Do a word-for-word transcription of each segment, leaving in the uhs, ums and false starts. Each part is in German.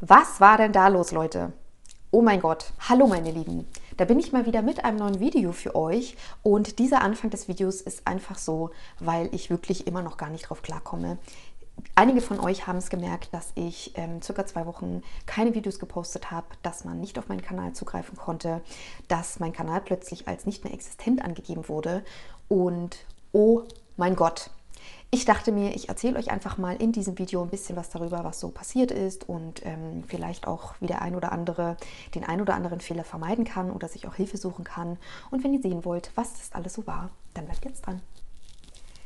Was war denn da los, Leute? Oh mein Gott! Hallo meine Lieben! Da bin ich mal wieder mit einem neuen Video für euch und dieser Anfang des Videos ist einfach so, weil ich wirklich immer noch gar nicht drauf klarkomme. Einige von euch haben es gemerkt, dass ich ähm, circa zwei Wochen keine Videos gepostet habe, dass man nicht auf meinen Kanal zugreifen konnte, dass mein Kanal plötzlich als nicht mehr existent angegeben wurde und oh mein Gott! Ich dachte mir, ich erzähle euch einfach mal in diesem Video ein bisschen was darüber, was so passiert ist und ähm, vielleicht auch, wie der ein oder andere den ein oder anderen Fehler vermeiden kann oder sich auch Hilfe suchen kann. Und wenn ihr sehen wollt, was das alles so war, dann bleibt jetzt dran.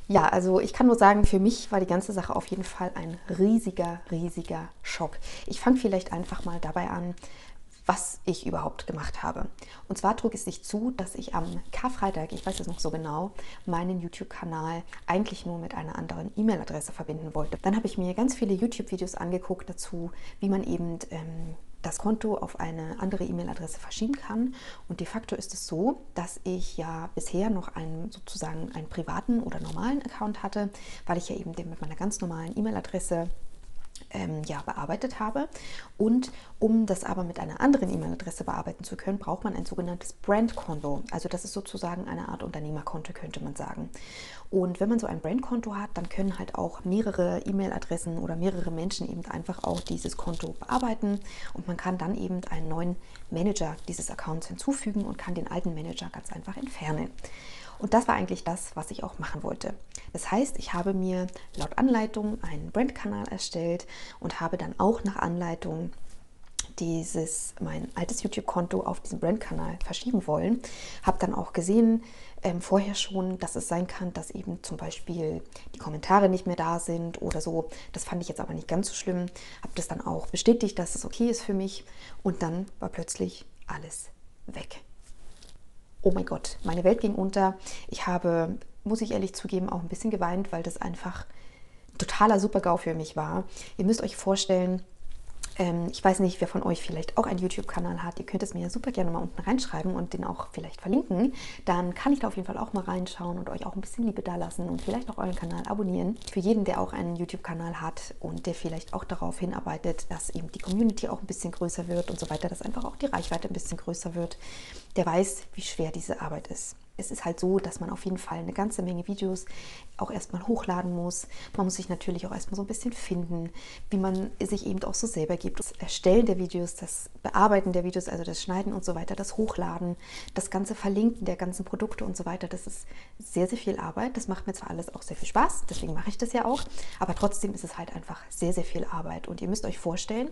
Ja, also ich kann nur sagen, für mich war die ganze Sache auf jeden Fall ein riesiger, riesiger Schock. Ich fange vielleicht einfach mal dabei an, was ich überhaupt gemacht habe. Und zwar trug es sich zu, dass ich am Karfreitag, ich weiß es noch so genau, meinen YouTube-Kanal eigentlich nur mit einer anderen E-Mail-Adresse verbinden wollte. Dann habe ich mir ganz viele YouTube-Videos angeguckt dazu, wie man eben ähm, das Konto auf eine andere E-Mail-Adresse verschieben kann. Und de facto ist es so, dass ich ja bisher noch einen sozusagen einen privaten oder normalen Account hatte, weil ich ja eben den mit meiner ganz normalen E-Mail-Adresse Ähm, ja, bearbeitet habe. Und um das aber mit einer anderen E-Mail-Adresse bearbeiten zu können, braucht man ein sogenanntes Brandkonto. Also das ist sozusagen eine Art Unternehmerkonto, könnte man sagen. Und wenn man so ein Brandkonto hat, dann können halt auch mehrere E-Mail-Adressen oder mehrere Menschen eben einfach auch dieses Konto bearbeiten und man kann dann eben einen neuen Manager dieses Accounts hinzufügen und kann den alten Manager ganz einfach entfernen. Und das war eigentlich das, was ich auch machen wollte. Das heißt, ich habe mir laut Anleitung einen Brandkanal erstellt und habe dann auch nach Anleitung dieses, mein altes YouTube-Konto auf diesen Brandkanal verschieben wollen. Habe dann auch gesehen, ähm, vorher schon, dass es sein kann, dass eben zum Beispiel die Kommentare nicht mehr da sind oder so. Das fand ich jetzt aber nicht ganz so schlimm. Habe das dann auch bestätigt, dass es okay ist für mich. Und dann war plötzlich alles weg. Oh mein Gott, meine Welt ging unter. Ich habe, muss ich ehrlich zugeben, auch ein bisschen geweint, weil das einfach totaler Super-GAU für mich war. Ihr müsst euch vorstellen, ähm, ich weiß nicht, wer von euch vielleicht auch einen YouTube-Kanal hat. Ihr könnt es mir super gerne mal unten reinschreiben und den auch vielleicht verlinken. Dann kann ich da auf jeden Fall auch mal reinschauen und euch auch ein bisschen Liebe dalassen und vielleicht auch euren Kanal abonnieren. Für jeden, der auch einen YouTube-Kanal hat und der vielleicht auch darauf hinarbeitet, dass eben die Community auch ein bisschen größer wird und so weiter, dass einfach auch die Reichweite ein bisschen größer wird, der weiß, wie schwer diese Arbeit ist. Es ist halt so, dass man auf jeden Fall eine ganze Menge Videos auch erstmal hochladen muss. Man muss sich natürlich auch erstmal so ein bisschen finden, wie man sich eben auch so selber gibt. Das Erstellen der Videos, das Bearbeiten der Videos, also das Schneiden und so weiter, das Hochladen, das ganze Verlinken der ganzen Produkte und so weiter, das ist sehr, sehr viel Arbeit. Das macht mir zwar alles auch sehr viel Spaß, deswegen mache ich das ja auch, aber trotzdem ist es halt einfach sehr, sehr viel Arbeit. Und ihr müsst euch vorstellen,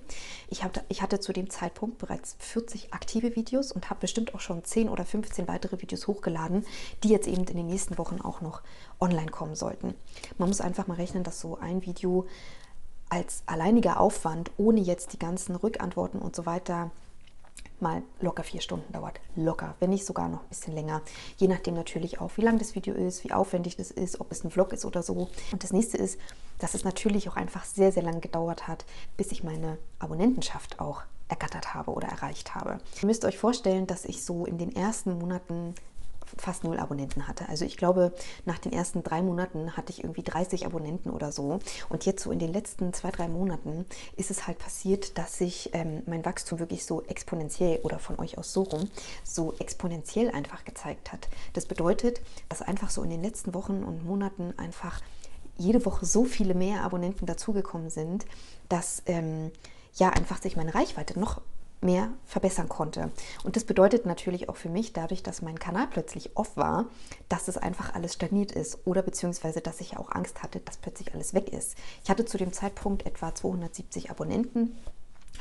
ich hatte, ich hatte zu dem Zeitpunkt bereits vierzig aktive Videos und habe bestimmt auch schon zehn oder fünfzehn weitere Videos hochgeladen, die jetzt eben in den nächsten Wochen auch noch online kommen sollten. Man muss einfach mal rechnen, dass so ein Video als alleiniger Aufwand, ohne jetzt die ganzen Rückantworten und so weiter, mal locker vier Stunden dauert. Locker, wenn nicht sogar noch ein bisschen länger. Je nachdem natürlich auch, wie lang das Video ist, wie aufwendig das ist, ob es ein Vlog ist oder so. Und das nächste ist, dass es natürlich auch einfach sehr, sehr lange gedauert hat, bis ich meine Abonnentenschaft auch ergattert habe oder erreicht habe. Ihr müsst euch vorstellen, dass ich so in den ersten Monaten fast null Abonnenten hatte. Also ich glaube, nach den ersten drei Monaten hatte ich irgendwie dreißig Abonnenten oder so. Und jetzt so in den letzten zwei, drei Monaten ist es halt passiert, dass sich ähm, mein Wachstum wirklich so exponentiell oder von euch aus so rum, so exponentiell einfach gezeigt hat. Das bedeutet, dass einfach so in den letzten Wochen und Monaten einfach jede Woche so viele mehr Abonnenten dazugekommen sind, dass ähm, ja einfach sich meine Reichweite noch mehr verbessern konnte. Und das bedeutet natürlich auch für mich, dadurch, dass mein Kanal plötzlich off war, dass es einfach alles stagniert ist oder beziehungsweise, dass ich ja auch Angst hatte, dass plötzlich alles weg ist. Ich hatte zu dem Zeitpunkt etwa zweihundertsiebzig Abonnenten,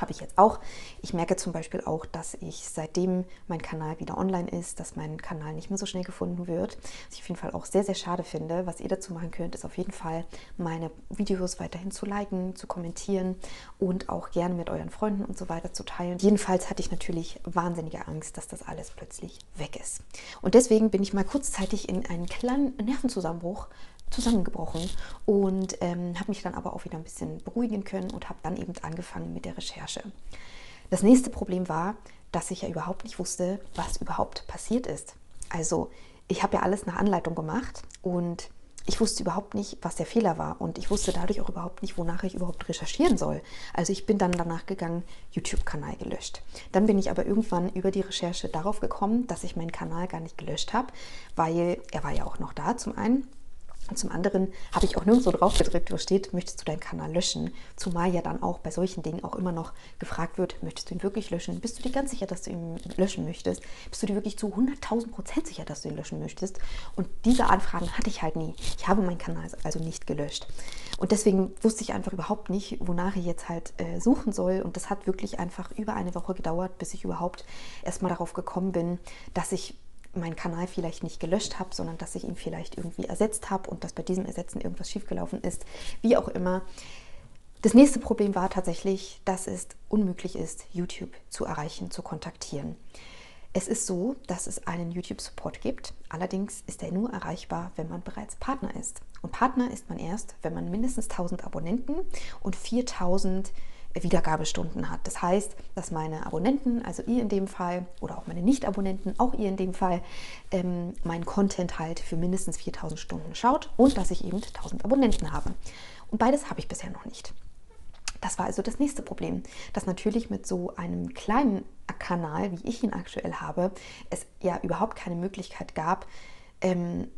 habe ich jetzt auch. Ich merke zum Beispiel auch, dass ich, seitdem mein Kanal wieder online ist, dass mein Kanal nicht mehr so schnell gefunden wird. Was ich auf jeden Fall auch sehr, sehr schade finde. Was ihr dazu machen könnt, ist auf jeden Fall, meine Videos weiterhin zu liken, zu kommentieren und auch gerne mit euren Freunden und so weiter zu teilen. Jedenfalls hatte ich natürlich wahnsinnige Angst, dass das alles plötzlich weg ist. Und deswegen bin ich mal kurzzeitig in einen kleinen Nervenzusammenbruch zusammengebrochen und ähm, habe mich dann aber auch wieder ein bisschen beruhigen können und habe dann eben angefangen mit der Recherche. Das nächste Problem war, dass ich ja überhaupt nicht wusste, was überhaupt passiert ist. Also ich habe ja alles nach Anleitung gemacht und ich wusste überhaupt nicht, was der Fehler war. Und ich wusste dadurch auch überhaupt nicht, wonach ich überhaupt recherchieren soll. Also ich bin dann danach gegangen, YouTube-Kanal gelöscht. Dann bin ich aber irgendwann über die Recherche darauf gekommen, dass ich meinen Kanal gar nicht gelöscht habe, weil er war ja auch noch da zum einen. Und zum anderen habe ich auch nirgendwo drauf gedrückt, wo steht, möchtest du deinen Kanal löschen? Zumal ja dann auch bei solchen Dingen auch immer noch gefragt wird, möchtest du ihn wirklich löschen? Bist du dir ganz sicher, dass du ihn löschen möchtest? Bist du dir wirklich zu hunderttausend Prozent sicher, dass du ihn löschen möchtest? Und diese Anfragen hatte ich halt nie. Ich habe meinen Kanal also nicht gelöscht. Und deswegen wusste ich einfach überhaupt nicht, wonach ich jetzt halt äh, suchen soll. Und das hat wirklich einfach über eine Woche gedauert, bis ich überhaupt erstmal darauf gekommen bin, dass ich meinen Kanal vielleicht nicht gelöscht habe, sondern dass ich ihn vielleicht irgendwie ersetzt habe und dass bei diesem Ersetzen irgendwas schiefgelaufen ist, wie auch immer. Das nächste Problem war tatsächlich, dass es unmöglich ist, YouTube zu erreichen, zu kontaktieren. Es ist so, dass es einen YouTube-Support gibt, allerdings ist er nur erreichbar, wenn man bereits Partner ist. Und Partner ist man erst, wenn man mindestens tausend Abonnenten und viertausend Wiedergabestunden hat. Das heißt, dass meine Abonnenten, also ihr in dem Fall, oder auch meine Nicht-Abonnenten, auch ihr in dem Fall, ähm, meinen Content halt für mindestens viertausend Stunden schaut und dass ich eben tausend Abonnenten habe. Und beides habe ich bisher noch nicht. Das war also das nächste Problem, dass natürlich mit so einem kleinen Kanal, wie ich ihn aktuell habe, es ja überhaupt keine Möglichkeit gab, ähm,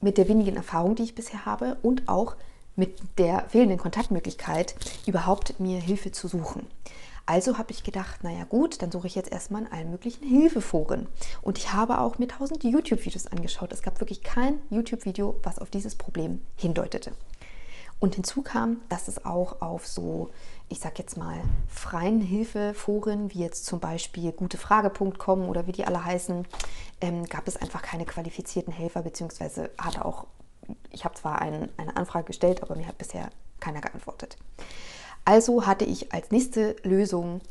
mit der wenigen Erfahrung, die ich bisher habe und auch mit der fehlenden Kontaktmöglichkeit überhaupt mir Hilfe zu suchen. Also habe ich gedacht, naja gut, dann suche ich jetzt erstmal in allen möglichen Hilfeforen. Und ich habe auch mir tausend YouTube-Videos angeschaut. Es gab wirklich kein YouTube-Video, was auf dieses Problem hindeutete. Und hinzu kam, dass es auch auf so, ich sag jetzt mal, freien Hilfeforen, wie jetzt zum Beispiel gute frage punkt com oder wie die alle heißen, ähm, gab es einfach keine qualifizierten Helfer, beziehungsweise hatte auch ich habe zwar ein, eine Anfrage gestellt, aber mir hat bisher keiner geantwortet. Also hatte ich als nächste Lösung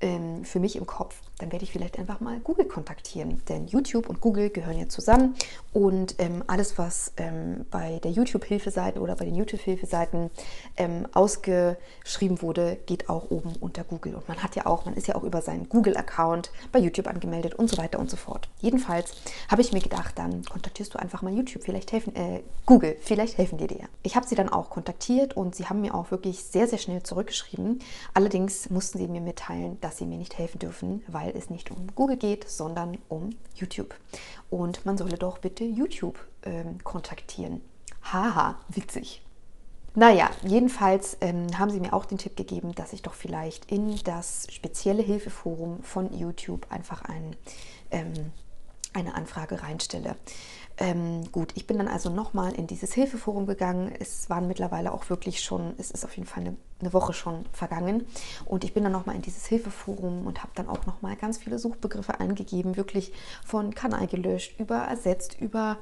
ähm, für mich im Kopf, dann werde ich vielleicht einfach mal Google kontaktieren. Denn YouTube und Google gehören ja zusammen und ähm, alles, was ähm, bei der YouTube-Hilfeseite oder bei den YouTube-Hilfeseiten ähm, ausgeschrieben wurde, geht auch oben unter Google. Und man hat ja auch, man ist ja auch über seinen Google-Account bei YouTube angemeldet und so weiter und so fort. Jedenfalls habe ich mir gedacht, dann kontaktierst du einfach mal YouTube, vielleicht helfen, äh, Google, vielleicht helfen die dir. Ich habe sie dann auch kontaktiert und sie haben mir auch wirklich sehr, sehr schnell zurückgeschrieben. Allerdings mussten sie mir mitteilen, dass sie mir nicht helfen dürfen, weil Weil es nicht um Google geht, sondern um YouTube. Und man solle doch bitte YouTube ähm, kontaktieren. Haha, witzig. Naja, jedenfalls ähm, haben sie mir auch den Tipp gegeben, dass ich doch vielleicht in das spezielle Hilfeforum von YouTube einfach ein, ähm, eine Anfrage reinstelle. Ähm, gut, ich bin dann also nochmal in dieses Hilfeforum gegangen. Es waren mittlerweile auch wirklich schon, es ist auf jeden Fall eine, eine Woche schon vergangen. Und ich bin dann nochmal in dieses Hilfeforum und habe dann auch nochmal ganz viele Suchbegriffe eingegeben, wirklich von Kanal gelöscht, über ersetzt, über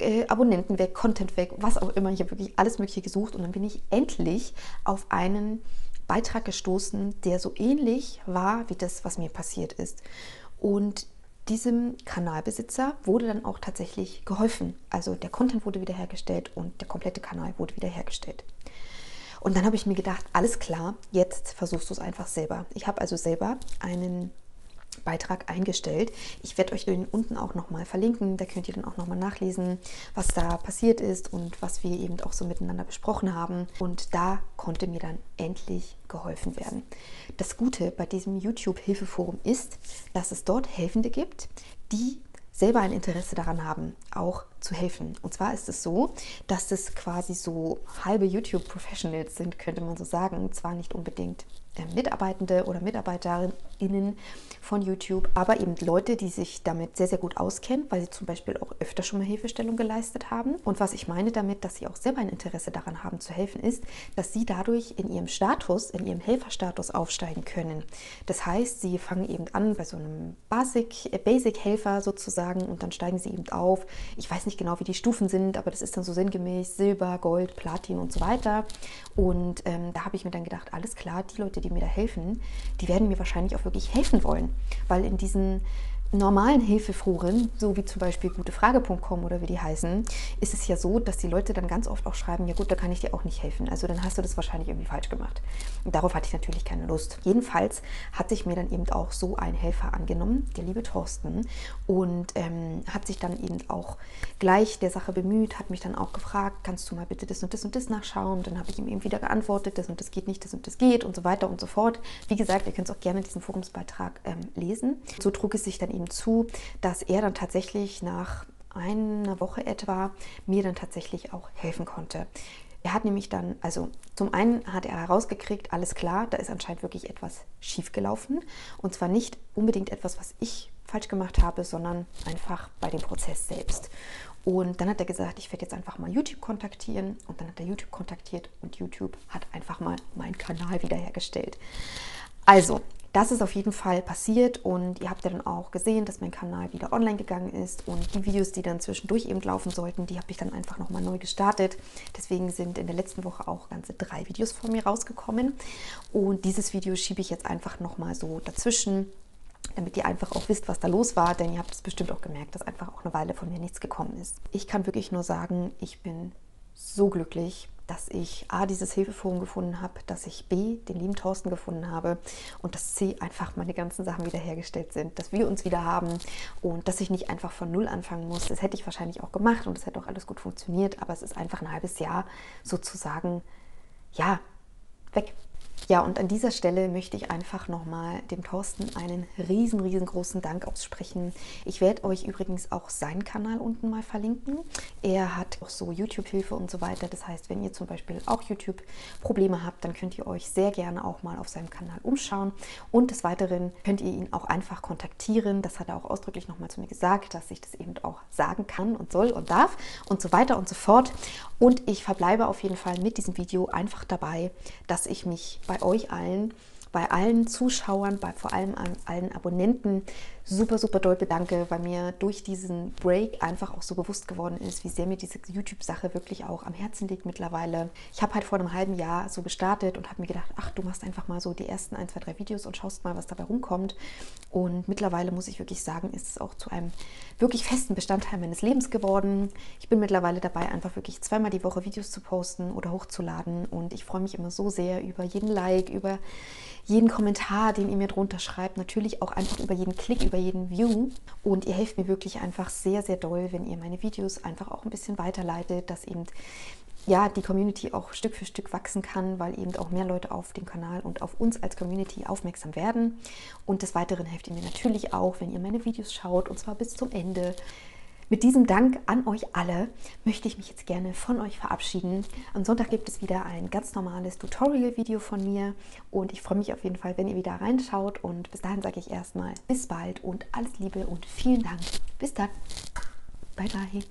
äh, Abonnenten weg, Content weg, was auch immer. Ich habe wirklich alles Mögliche gesucht und dann bin ich endlich auf einen Beitrag gestoßen, der so ähnlich war wie das, was mir passiert ist. Und diesem Kanalbesitzer wurde dann auch tatsächlich geholfen. Also der Content wurde wiederhergestellt und der komplette Kanal wurde wiederhergestellt. Und dann habe ich mir gedacht, alles klar, jetzt versuchst du es einfach selber. Ich habe also selber einen Beitrag eingestellt. Ich werde euch den unten auch nochmal verlinken. Da könnt ihr dann auch nochmal nachlesen, was da passiert ist und was wir eben auch so miteinander besprochen haben. Und da konnte mir dann endlich geholfen werden. Das Gute bei diesem YouTube-Hilfeforum ist, dass es dort Helfende gibt, die selber ein Interesse daran haben, auch zu helfen. Und zwar ist es so, dass es quasi so halbe YouTube-Professionals sind, könnte man so sagen. Und zwar nicht unbedingt Mitarbeitende oder MitarbeiterInnen von YouTube, aber eben Leute, die sich damit sehr, sehr gut auskennen, weil sie zum Beispiel auch öfter schon mal Hilfestellung geleistet haben. Und was ich meine damit, dass sie auch selber ein Interesse daran haben zu helfen, ist, dass sie dadurch in ihrem Status, in ihrem Helferstatus aufsteigen können. Das heißt, sie fangen eben an bei so einem Basic, Basic-Helfer sozusagen und dann steigen sie eben auf. Ich weiß nicht genau, wie die Stufen sind, aber das ist dann so sinngemäß Silber, Gold, Platin und so weiter. Und ähm, da habe ich mir dann gedacht, alles klar, die Leute, die mir da helfen, die werden mir wahrscheinlich auch wirklich helfen wollen, weil in diesen normalen Hilfeforen, so wie zum Beispiel gutefrage punkt com oder wie die heißen, ist es ja so, dass die Leute dann ganz oft auch schreiben, ja gut, da kann ich dir auch nicht helfen, also dann hast du das wahrscheinlich irgendwie falsch gemacht. Und darauf hatte ich natürlich keine Lust. Jedenfalls hatte ich mir dann eben auch so einen Helfer angenommen, der liebe Thorsten, und ähm, hat sich dann eben auch gleich der Sache bemüht, hat mich dann auch gefragt, kannst du mal bitte das und das und das nachschauen? Und dann habe ich ihm eben wieder geantwortet, das und das geht nicht, das und das geht und so weiter und so fort. Wie gesagt, ihr könnt es auch gerne diesen Forumsbeitrag ähm, lesen. So trug es sich dann eben zu, dass er dann tatsächlich nach einer Woche etwa mir dann tatsächlich auch helfen konnte. Er hat nämlich dann, also zum einen hat er herausgekriegt, alles klar, da ist anscheinend wirklich etwas schiefgelaufen, und zwar nicht unbedingt etwas, was ich falsch gemacht habe, sondern einfach bei dem Prozess selbst. Und dann hat er gesagt, ich werde jetzt einfach mal YouTube kontaktieren, und dann hat er YouTube kontaktiert und YouTube hat einfach mal meinen Kanal wiederhergestellt. Also, das ist auf jeden Fall passiert, und ihr habt ja dann auch gesehen, dass mein Kanal wieder online gegangen ist, und die Videos, die dann zwischendurch eben laufen sollten, die habe ich dann einfach nochmal neu gestartet. Deswegen sind in der letzten Woche auch ganze drei Videos von mir rausgekommen, und dieses Video schiebe ich jetzt einfach nochmal so dazwischen, damit ihr einfach auch wisst, was da los war, denn ihr habt es bestimmt auch gemerkt, dass einfach auch eine Weile von mir nichts gekommen ist. Ich kann wirklich nur sagen, ich bin so glücklich, dass ich A, dieses Hilfeforum gefunden habe, dass ich B, den lieben Thorsten gefunden habe, und dass C, einfach meine ganzen Sachen wiederhergestellt sind, dass wir uns wieder haben und dass ich nicht einfach von Null anfangen muss. Das hätte ich wahrscheinlich auch gemacht und es hätte auch alles gut funktioniert, aber es ist einfach ein halbes Jahr sozusagen, ja, weg. Ja, und an dieser Stelle möchte ich einfach nochmal dem Thorsten einen riesen, riesengroßen Dank aussprechen. Ich werde euch übrigens auch seinen Kanal unten mal verlinken. Er hat auch so YouTube-Hilfe und so weiter. Das heißt, wenn ihr zum Beispiel auch YouTube-Probleme habt, dann könnt ihr euch sehr gerne auch mal auf seinem Kanal umschauen. Und des Weiteren könnt ihr ihn auch einfach kontaktieren. Das hat er auch ausdrücklich nochmal zu mir gesagt, dass ich das eben auch sagen kann und soll und darf und so weiter und so fort. Und ich verbleibe auf jeden Fall mit diesem Video einfach dabei, dass ich mich bei bei euch allen, bei allen Zuschauern, bei vor allem an allen Abonnenten super, super doll bedanke, weil mir durch diesen Break einfach auch so bewusst geworden ist, wie sehr mir diese YouTube-Sache wirklich auch am Herzen liegt mittlerweile. Ich habe halt vor einem halben Jahr so gestartet und habe mir gedacht, ach, du machst einfach mal so die ersten ein, zwei, drei Videos und schaust mal, was dabei rumkommt. Und mittlerweile muss ich wirklich sagen, ist es auch zu einem wirklich festen Bestandteil meines Lebens geworden. Ich bin mittlerweile dabei, einfach wirklich zweimal die Woche Videos zu posten oder hochzuladen, und ich freue mich immer so sehr über jeden Like, über jeden Kommentar, den ihr mir drunter schreibt, natürlich auch einfach über jeden Klick, über jeden View, und ihr helft mir wirklich einfach sehr, sehr doll, wenn ihr meine Videos einfach auch ein bisschen weiterleitet, dass eben ja die Community auch Stück für Stück wachsen kann, weil eben auch mehr Leute auf den Kanal und auf uns als Community aufmerksam werden. Und des Weiteren helft ihr mir natürlich auch, wenn ihr meine Videos schaut, und zwar bis zum Ende. Mit diesem Dank an euch alle möchte ich mich jetzt gerne von euch verabschieden. Am Sonntag gibt es wieder ein ganz normales Tutorial-Video von mir, und ich freue mich auf jeden Fall, wenn ihr wieder reinschaut. Und bis dahin sage ich erstmal bis bald und alles Liebe und vielen Dank. Bis dann. Bye, bye.